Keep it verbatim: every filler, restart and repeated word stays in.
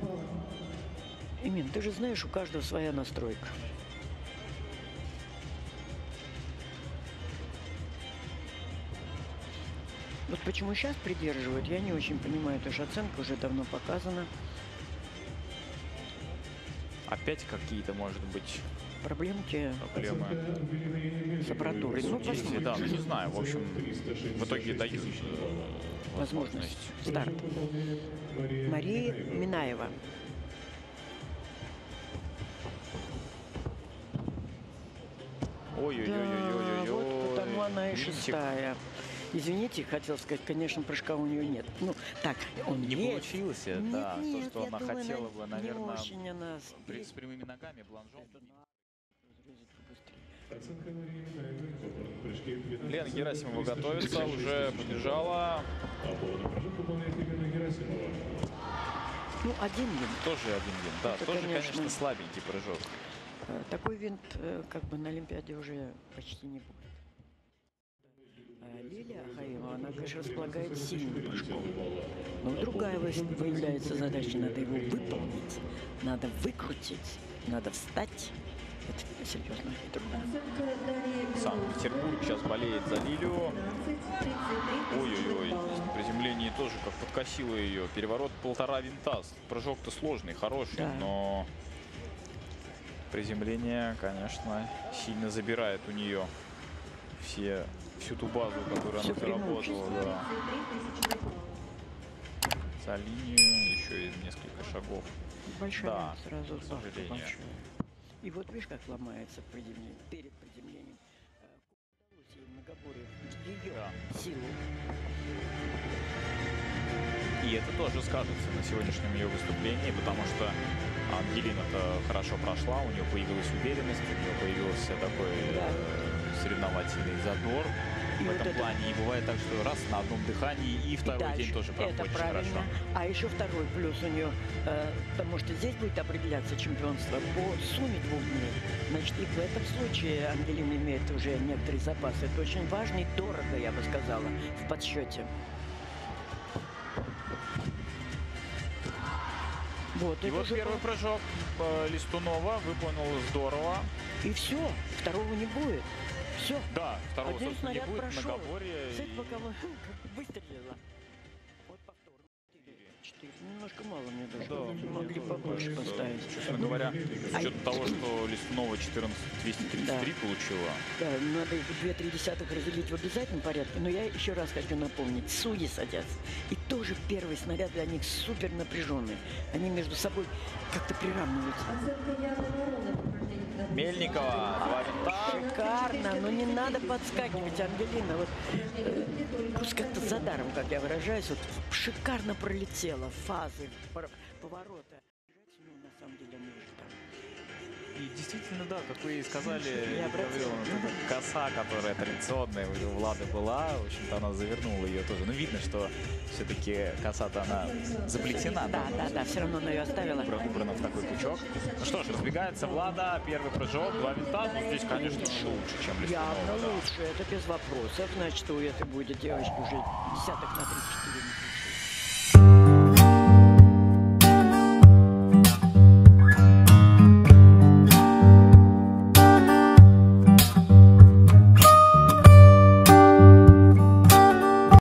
баллов. Эмин, ты же знаешь, у каждого своя настройка. Вот почему сейчас придерживают, я не очень понимаю, потому что оценка уже давно показана. Опять какие-то, может быть, проблемки проблемы с аппаратурой. Ну, есть, да, ну, не знаю, в общем, в итоге дают возможность. возможность. Старт. Мария Минаева. Ой-ой-ой-ой-ой-ой. Да, вот потому она и шестая. Извините, хотел сказать, конечно, прыжка у нее нет. Ну, так, он не есть. Получился, нет, да, нет, то, что она думаю, хотела бы, наверное, она... с прямыми ногами, бланжом. Лена Герасимова готовится, уже побежала. Ну, один винт. Тоже один винт, да, это, тоже, конечно, конечно, слабенький прыжок. Такой винт, как бы, на Олимпиаде уже почти не будет. Лилия Ахаимова, она, конечно, располагает сильным прыжком. Но другая появляется задача, надо его выполнить, надо выкрутить, надо встать. Это серьезно. Санкт-Петербург сейчас болеет за Лилию. Ой-ой-ой, приземление тоже как подкосило ее. Переворот полтора винта. Прыжок-то сложный, хороший, да, но приземление, конечно, сильно забирает у нее все... всю ту базу, которую она заработала, да. За линию еще и несколько шагов. Большая, да, сразу, к сожалению. И вот видишь, как ломается приземление, перед приземлением. Ее, да, силу. И это тоже скажется на сегодняшнем ее выступлении, потому что Ангелина-то хорошо прошла, у нее появилась уверенность, у нее появился такой... Да. Соревновательный задор. И в вот этом это... плане. И бывает так, что раз на одном дыхании, и второй и дальше, день тоже проходит хорошо. А еще второй плюс у нее, э, потому что здесь будет определяться чемпионство по сумме двух дней. Значит, и в этом случае Ангелина имеет уже некоторые запасы. Это очень важно и дорого, я бы сказала, в подсчете. Вот, и вот первый был... прыжок Листунова выполнила здорово. И все, второго не будет. Все. Да, второго, один снаряд не будет, прошел. Цель и... боковой выстрелила. Вот повтор. четыре. Немножко мало мне даже. Да. Могли побольше поставить. Честно говоря, с учетом а... того, что Листунова четырнадцать двести тридцать три, да, получила. Да, надо две-три десятых разделить в обязательном порядке. Но я еще раз хочу напомнить. Судьи садятся. И тоже первый снаряд для них супер напряженный. Они между собой как-то приравниваются. Мельникова, а, шикарно, но не надо подскакивать, Ангелина, вот, пусть как-то за даром, как я выражаюсь, вот, шикарно пролетела фазы поворота. На самом деле, и действительно, да, как вы и сказали, я говорил, коса, которая традиционная у Влады была, в общем-то, она завернула ее тоже. Ну, видно, что все-таки коса-то она заплетена. Да, да, да, да, все равно она ее оставила. Убрана в такой пучок. Ну что ж, разбегается Влада, первый прыжок, два винта. Ну, здесь, конечно, еще лучше, чем Листунова. Явно, да, лучше, это без вопросов. Значит, у этой будет девочки уже десяток на тридцать четыре.